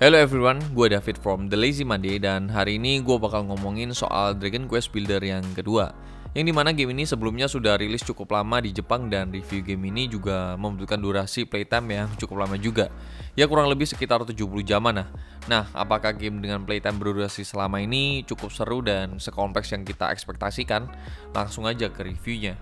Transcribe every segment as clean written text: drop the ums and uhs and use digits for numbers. Hello everyone, gue David from The Lazy Monday dan hari ini gue bakal ngomongin soal Dragon Quest Builder yang kedua. Yang dimana game ini sebelumnya sudah rilis cukup lama di Jepang dan review game ini juga membutuhkan durasi playtime yang cukup lama juga. Ya kurang lebih sekitar 70 jaman lah. Nah, apakah game dengan playtime berdurasi selama ini cukup seru dan sekompleks yang kita ekspektasikan? Langsung aja ke reviewnya.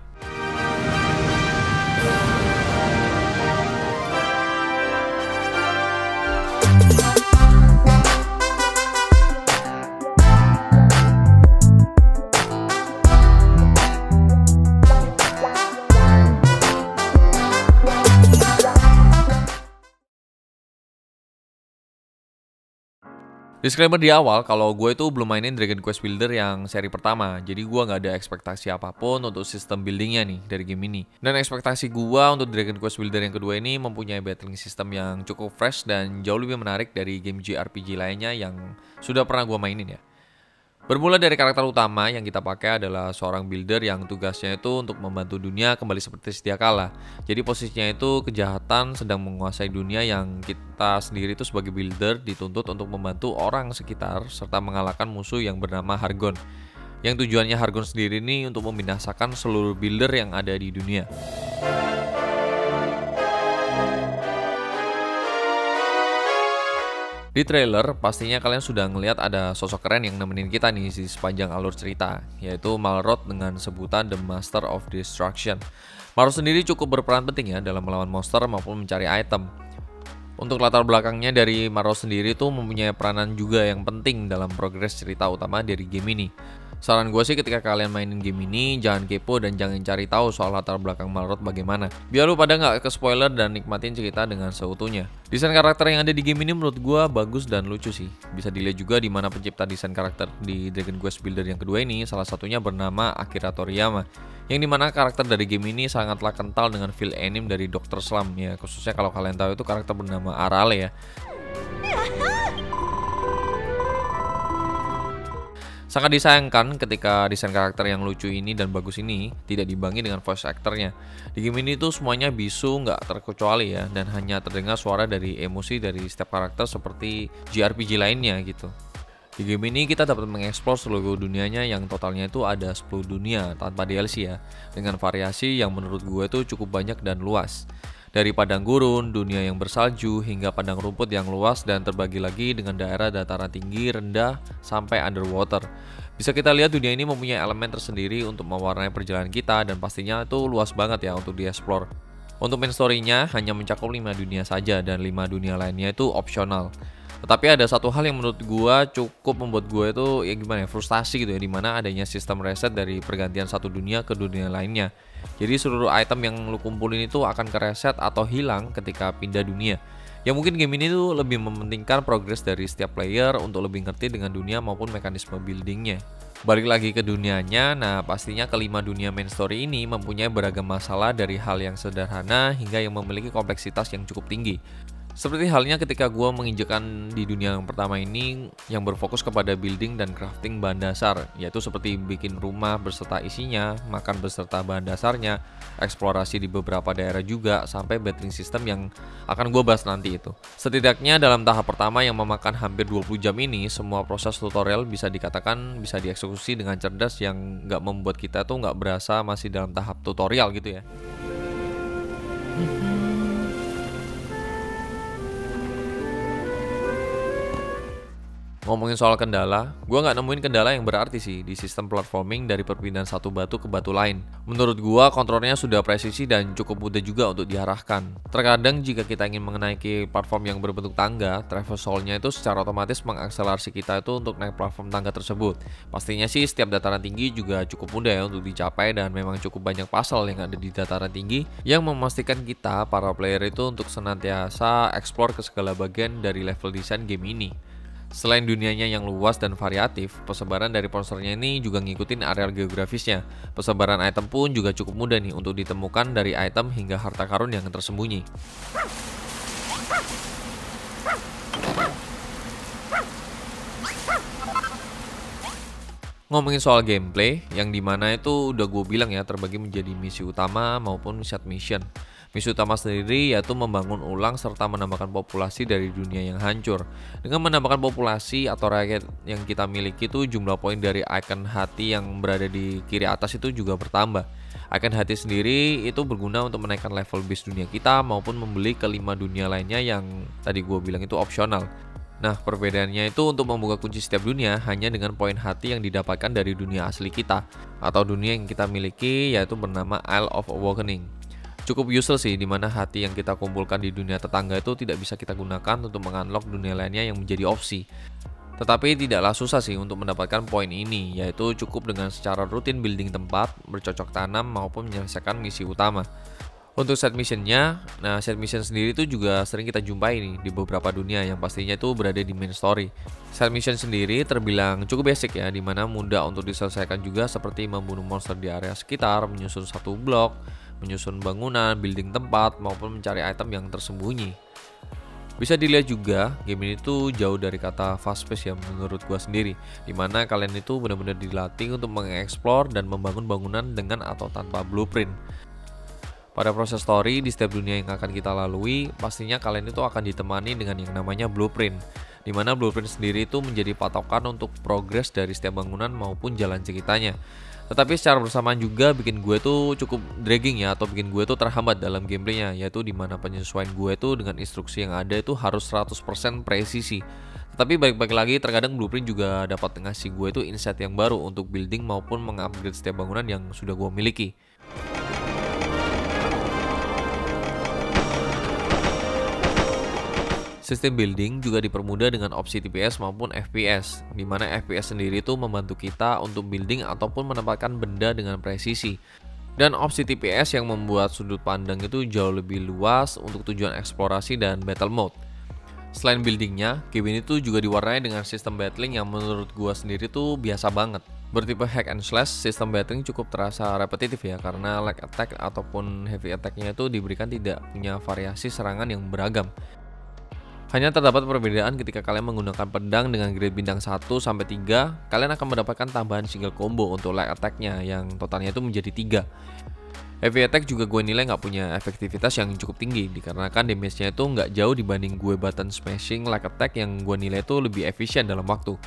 Disclaimer di awal, kalau gue itu belum mainin Dragon Quest Builder yang seri pertama, jadi gue gak ada ekspektasi apapun untuk sistem buildingnya nih dari game ini. Dan ekspektasi gue untuk Dragon Quest Builder yang kedua ini mempunyai battling system yang cukup fresh dan jauh lebih menarik dari game JRPG lainnya yang sudah pernah gue mainin ya. Bermula dari karakter utama yang kita pakai adalah seorang builder yang tugasnya itu untuk membantu dunia kembali seperti sedia kala. Jadi posisinya itu kejahatan sedang menguasai dunia yang kita sendiri itu sebagai builder dituntut untuk membantu orang sekitar serta mengalahkan musuh yang bernama Hargon. Yang tujuannya Hargon sendiri ini untuk membinasakan seluruh builder yang ada di dunia. Di trailer, pastinya kalian sudah ngelihat ada sosok keren yang nemenin kita nih di sepanjang alur cerita, yaitu Malroth dengan sebutan The Master of Destruction. Malroth sendiri cukup berperan penting ya dalam melawan monster maupun mencari item. Untuk latar belakangnya dari Malroth sendiri tuh mempunyai peranan juga yang penting dalam progres cerita utama dari game ini. Saran gue sih ketika kalian mainin game ini, jangan kepo dan jangan cari tahu soal latar belakang Malroth bagaimana. Biar lu pada nggak ke spoiler dan nikmatin cerita dengan seutuhnya. Desain karakter yang ada di game ini menurut gue bagus dan lucu sih. Bisa dilihat juga di mana pencipta desain karakter di Dragon Quest Builder yang kedua ini, salah satunya bernama Akira Toriyama. Yang dimana karakter dari game ini sangatlah kental dengan feel anime dari Dr. Slime ya. Khususnya kalau kalian tahu itu karakter bernama Arale ya. Sangat disayangkan ketika desain karakter yang lucu ini dan bagus ini tidak dibangi dengan voice actornya. Di game ini tuh semuanya bisu nggak terkecuali ya, dan hanya terdengar suara dari emosi dari setiap karakter seperti JRPG lainnya gitu. Di game ini kita dapat mengeksplor seluruh dunianya yang totalnya itu ada 10 dunia tanpa DLC ya, dengan variasi yang menurut gue tuh cukup banyak dan luas. Dari padang gurun, dunia yang bersalju, hingga padang rumput yang luas dan terbagi lagi dengan daerah dataran tinggi, rendah, sampai underwater. Bisa kita lihat dunia ini mempunyai elemen tersendiri untuk mewarnai perjalanan kita dan pastinya itu luas banget ya untuk dieksplor. Untuk main story-nya hanya mencakup 5 dunia saja dan 5 dunia lainnya itu opsional. Tetapi ada satu hal yang menurut gua cukup membuat gua itu ya gimana ya, frustasi gitu ya, dimana adanya sistem reset dari pergantian satu dunia ke dunia lainnya. Jadi seluruh item yang lu kumpulin itu akan kereset atau hilang ketika pindah dunia. Ya mungkin game ini tuh lebih mementingkan progres dari setiap player untuk lebih ngerti dengan dunia maupun mekanisme buildingnya. Balik lagi ke dunianya, nah pastinya kelima dunia main story ini mempunyai beragam masalah dari hal yang sederhana hingga yang memiliki kompleksitas yang cukup tinggi. Seperti halnya ketika gue menginjakan di dunia yang pertama ini yang berfokus kepada building dan crafting bahan dasar, yaitu seperti bikin rumah berserta isinya, makan berserta bahan dasarnya, eksplorasi di beberapa daerah juga, sampai battling system yang akan gue bahas nanti itu. Setidaknya dalam tahap pertama yang memakan hampir 20 jam ini, semua proses tutorial bisa dikatakan bisa dieksekusi dengan cerdas yang nggak membuat kita tuh nggak berasa masih dalam tahap tutorial gitu ya. Ngomongin soal kendala, gue nggak nemuin kendala yang berarti sih di sistem platforming dari perpindahan satu batu ke batu lain. Menurut gue, kontrolnya sudah presisi dan cukup mudah juga untuk diarahkan. Terkadang jika kita ingin mengenai platform yang berbentuk tangga, traversalnya itu secara otomatis mengakselerasi kita itu untuk naik platform tangga tersebut. Pastinya sih setiap dataran tinggi juga cukup mudah ya untuk dicapai dan memang cukup banyak puzzle yang ada di dataran tinggi yang memastikan kita, para player itu untuk senantiasa eksplor ke segala bagian dari level desain game ini. Selain dunianya yang luas dan variatif, persebaran dari monsternya ini juga ngikutin areal geografisnya. Persebaran item pun juga cukup mudah nih untuk ditemukan dari item hingga harta karun yang tersembunyi. Ngomongin soal gameplay, yang dimana itu udah gue bilang ya terbagi menjadi misi utama maupun side mission. Misi utama sendiri yaitu membangun ulang serta menambahkan populasi dari dunia yang hancur. Dengan menambahkan populasi atau rakyat yang kita miliki itu, jumlah poin dari icon hati yang berada di kiri atas itu juga bertambah. Icon hati sendiri itu berguna untuk menaikkan level base dunia kita maupun membeli kelima dunia lainnya yang tadi gue bilang itu opsional. Nah, perbedaannya itu untuk membuka kunci setiap dunia hanya dengan poin hati yang didapatkan dari dunia asli kita atau dunia yang kita miliki, yaitu bernama Isle of Awakening. Cukup useless sih, dimana hati yang kita kumpulkan di dunia tetangga itu tidak bisa kita gunakan untuk mengunlock dunia lainnya yang menjadi opsi. Tetapi tidaklah susah sih untuk mendapatkan poin ini, yaitu cukup dengan secara rutin building tempat, bercocok tanam maupun menyelesaikan misi utama. Untuk side missionnya, nah side mission sendiri itu juga sering kita jumpai nih di beberapa dunia yang pastinya itu berada di main story. Side mission sendiri terbilang cukup basic ya, dimana mudah untuk diselesaikan juga seperti membunuh monster di area sekitar, menyusun satu blok, menyusun bangunan, building tempat, maupun mencari item yang tersembunyi. Bisa dilihat juga game ini tuh jauh dari kata fast pace ya menurut gua sendiri, dimana kalian itu benar-benar dilatih untuk mengeksplor dan membangun bangunan dengan atau tanpa blueprint. Pada proses story di setiap dunia yang akan kita lalui, pastinya kalian itu akan ditemani dengan yang namanya blueprint, dimana blueprint sendiri itu menjadi patokan untuk progres dari setiap bangunan maupun jalan ceritanya. Tetapi secara bersamaan juga bikin gue tuh cukup dragging ya, atau bikin gue tuh terhambat dalam gameplaynya, yaitu dimana penyesuaian gue tuh dengan instruksi yang ada itu harus 100% presisi. Tetapi balik-balik lagi, terkadang blueprint juga dapat ngasih gue tuh insight yang baru untuk building maupun mengupgrade setiap bangunan yang sudah gue miliki. Sistem building juga dipermudah dengan opsi TPS maupun FPS, dimana FPS sendiri itu membantu kita untuk building ataupun menempatkan benda dengan presisi. Dan opsi TPS yang membuat sudut pandang itu jauh lebih luas untuk tujuan eksplorasi dan battle mode. Selain buildingnya, game ini tuh juga diwarnai dengan sistem battling yang menurut gua sendiri tuh biasa banget. Bertipe hack and slash, sistem battling cukup terasa repetitif ya, karena lag attack ataupun heavy attack-nya itu diberikan tidak punya variasi serangan yang beragam. Hanya terdapat perbedaan ketika kalian menggunakan pedang dengan grade bintang 1-3, kalian akan mendapatkan tambahan single combo untuk lag attack-nya yang totalnya itu menjadi 3. Heavy attack juga gue nilai nggak punya efektivitas yang cukup tinggi, dikarenakan damage-nya itu nggak jauh dibanding gue button smashing lag attack yang gue nilai itu lebih efisien dalam waktu.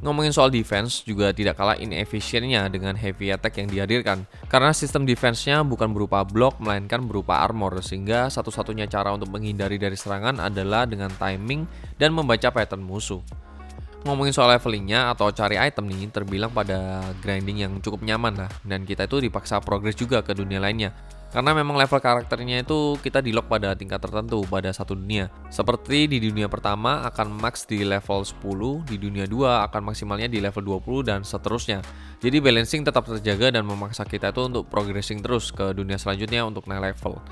Ngomongin soal defense, juga tidak kalah inefisiennya dengan heavy attack yang dihadirkan, karena sistem defense-nya bukan berupa block melainkan berupa armor, sehingga satu-satunya cara untuk menghindari dari serangan adalah dengan timing dan membaca pattern musuh. Ngomongin soal levelingnya atau cari item nih, terbilang pada grinding yang cukup nyaman lah, dan kita itu dipaksa progress juga ke dunia lainnya. Karena memang level karakternya itu kita di-lock pada tingkat tertentu pada satu dunia. Seperti di dunia pertama akan max di level 10, di dunia 2 akan maksimalnya di level 20, dan seterusnya. Jadi balancing tetap terjaga dan memaksa kita itu untuk progressing terus ke dunia selanjutnya untuk naik level.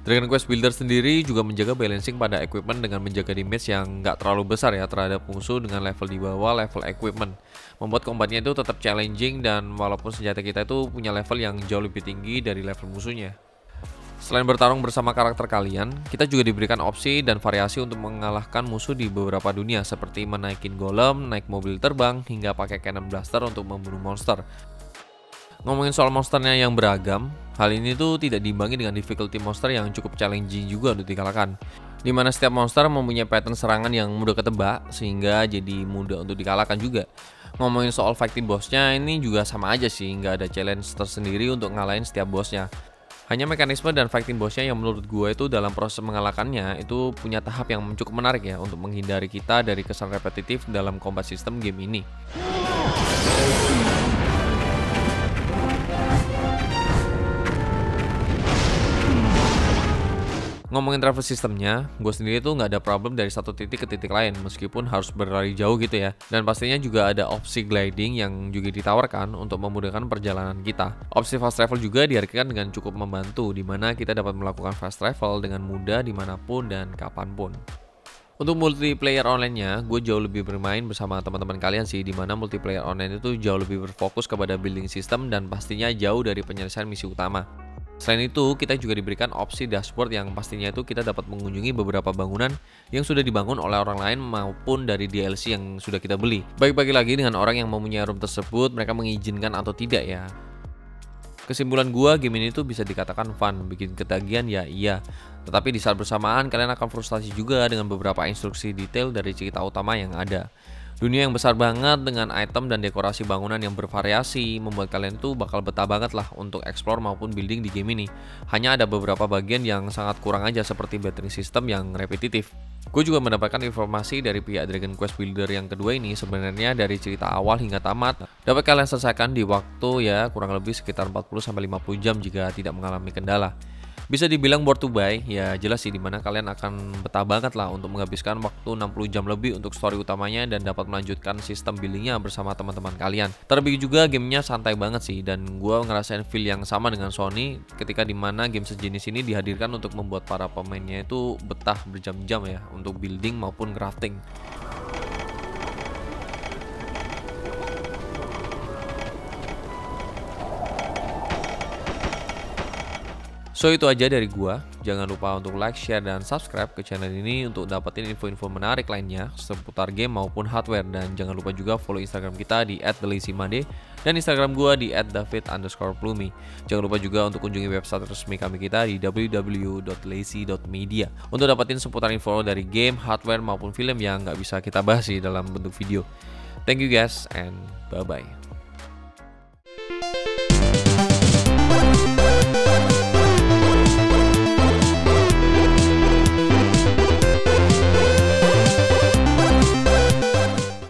Dragon Quest Builder sendiri juga menjaga balancing pada equipment dengan menjaga damage yang nggak terlalu besar ya terhadap musuh dengan level di bawah level equipment. Membuat combatnya itu tetap challenging, dan walaupun senjata kita itu punya level yang jauh lebih tinggi dari level musuhnya. Selain bertarung bersama karakter kalian, kita juga diberikan opsi dan variasi untuk mengalahkan musuh di beberapa dunia, seperti menaikin golem, naik mobil terbang, hingga pakai cannon blaster untuk membunuh monster. Ngomongin soal monsternya yang beragam, hal ini tuh tidak diimbangi dengan difficulty monster yang cukup challenging juga untuk dikalahkan, dimana setiap monster mempunyai pattern serangan yang mudah ketebak, sehingga jadi mudah untuk dikalahkan juga. Ngomongin soal fighting bossnya, ini juga sama aja sih, nggak ada challenge tersendiri untuk ngalahin setiap bossnya. Hanya mekanisme dan fighting bossnya yang menurut gue itu dalam proses mengalahkannya itu punya tahap yang cukup menarik ya, untuk menghindari kita dari kesan repetitif dalam combat system game ini. Ngomongin travel sistemnya, gue sendiri tuh nggak ada problem dari satu titik ke titik lain meskipun harus berlari jauh gitu ya. Dan pastinya juga ada opsi gliding yang juga ditawarkan untuk memudahkan perjalanan kita. Opsi fast travel juga dihadirkan dengan cukup membantu, dimana kita dapat melakukan fast travel dengan mudah dimanapun dan kapanpun. Untuk multiplayer online-nya, gue jauh lebih bermain bersama teman-teman kalian sih, dimana multiplayer online itu jauh lebih berfokus kepada building system dan pastinya jauh dari penyelesaian misi utama. Selain itu, kita juga diberikan opsi dashboard yang pastinya itu kita dapat mengunjungi beberapa bangunan yang sudah dibangun oleh orang lain maupun dari DLC yang sudah kita beli. Baik-baik lagi dengan orang yang mempunyai room tersebut, mereka mengizinkan atau tidak ya. Kesimpulan gua, game ini tuh bisa dikatakan fun, bikin ketagihan ya iya. Tetapi di saat bersamaan kalian akan frustasi juga dengan beberapa instruksi detail dari cerita utama yang ada. Dunia yang besar banget dengan item dan dekorasi bangunan yang bervariasi membuat kalian tuh bakal betah banget lah untuk explore maupun building di game ini. Hanya ada beberapa bagian yang sangat kurang aja seperti battering system yang repetitif. Gue juga mendapatkan informasi dari pihak Dragon Quest Builder yang kedua ini sebenarnya dari cerita awal hingga tamat dapat kalian selesaikan di waktu ya kurang lebih sekitar 40-50 jam jika tidak mengalami kendala. Bisa dibilang board to buy, ya jelas sih dimana kalian akan betah banget lah untuk menghabiskan waktu 60 jam lebih untuk story utamanya dan dapat melanjutkan sistem buildingnya bersama teman-teman kalian. Terlebih juga gamenya santai banget sih, dan gue ngerasain feel yang sama dengan Sony ketika dimana game sejenis ini dihadirkan untuk membuat para pemainnya itu betah berjam-jam ya untuk building maupun crafting. So itu aja dari gua. Jangan lupa untuk like, share, dan subscribe ke channel ini untuk dapetin info-info menarik lainnya seputar game maupun hardware. Dan jangan lupa juga follow Instagram kita di @thelazymonday dan Instagram gua di @david_plumi. Jangan lupa juga untuk kunjungi website resmi kami kita di www.lazy.media untuk dapetin seputar info dari game, hardware, maupun film yang nggak bisa kita bahas dalam bentuk video. Thank you guys and bye-bye.